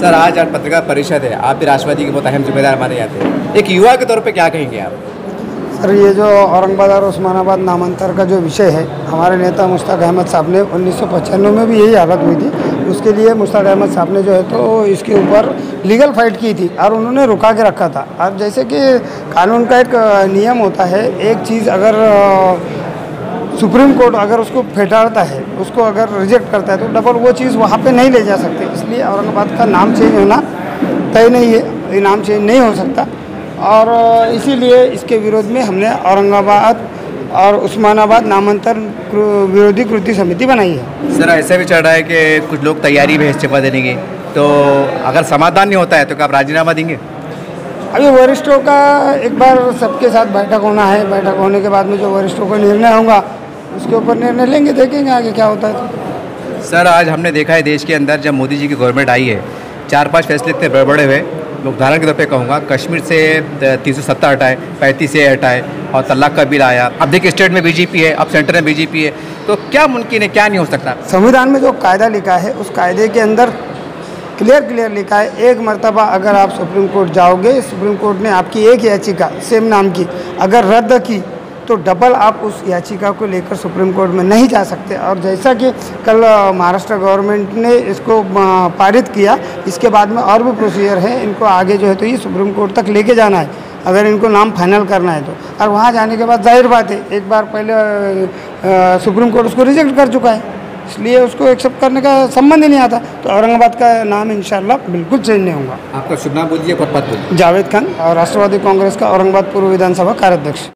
Sir, आज पत्रकार परिषद है, आप भी राष्ट्रवादी के बहुत अहम जिम्मेदार माने जाते हैं, एक युवा के तौर पे क्या कहेंगे आप? सर, ये जो औरंगाबाद और उस्मानाबाद नामांतर का जो विषय है, हमारे नेता मुश्ताक अहमद साहब ने 1995 में भी यही हालत हुई थी, उसके लिए मुश्ताक अहमद साहब ने जो है तो इसके ऊपर लीगल फाइट की थी और उन्होंने रुका के रखा था। अब जैसे कि कानून का एक नियम होता है, एक चीज़ अगर सुप्रीम कोर्ट अगर उसको फेटाड़ता है, उसको अगर रिजेक्ट करता है तो डबल वो चीज़ वहाँ पे नहीं ले जा सकते। इसलिए औरंगाबाद का नाम चेंज होना तय नहीं है, ये नाम चेंज नहीं हो सकता और इसीलिए इसके विरोध में हमने औरंगाबाद और उस्मानाबाद नामांतर विरोधी कृति समिति बनाई है। सर, ऐसा भी चल रहा है कि कुछ लोग तैयारी में इस्तीफा देने की, तो अगर समाधान नहीं होता है तो क्या आप राजीनामा देंगे? अभी वरिष्ठों का एक बार सबके साथ बैठक होना है, बैठक होने के बाद में जो वरिष्ठों का निर्णय होगा उसके ऊपर निर्णय लेंगे, देखेंगे आगे क्या होता है। सर, आज हमने देखा है देश के अंदर जब मोदी जी की गवर्नमेंट आई है, 4-5 फैसले इतने बड़े बड़े हुए। उदाहरण के तौर पे कहूँगा, कश्मीर से 370 हटाए, 35 ए हटाए और तलाक का बिल आया। अब देखिए स्टेट में बीजेपी है, अब सेंटर में बीजेपी है, तो क्या मुमकिन है, क्या नहीं हो सकता? संविधान में जो कायदा लिखा है उस कायदे के अंदर क्लियर लिखा है, एक मरतबा अगर आप सुप्रीम कोर्ट जाओगे, सुप्रीम कोर्ट ने आपकी एक याचिका सेम नाम की अगर रद्द की तो डबल आप उस याचिका को लेकर सुप्रीम कोर्ट में नहीं जा सकते। और जैसा कि कल महाराष्ट्र गवर्नमेंट ने इसको पारित किया, इसके बाद में और भी प्रोसीजर है, इनको आगे जो है तो ये सुप्रीम कोर्ट तक लेके जाना है अगर इनको नाम फाइनल करना है तो। और वहाँ जाने के बाद जाहिर बात है, एक बार पहले सुप्रीम कोर्ट उसको रिजेक्ट कर चुका है, इसलिए उसको एक्सेप्ट करने का संबंध ही नहीं आता। तो औरंगाबाद का नाम इंशाल्लाह बिल्कुल चेंज नहीं होगा। आपका शुभ नाम बोलिए, पद जावेद खान और राष्ट्रवादी कांग्रेस का औरंगाबाद पूर्व विधानसभा कार्याध्यक्ष।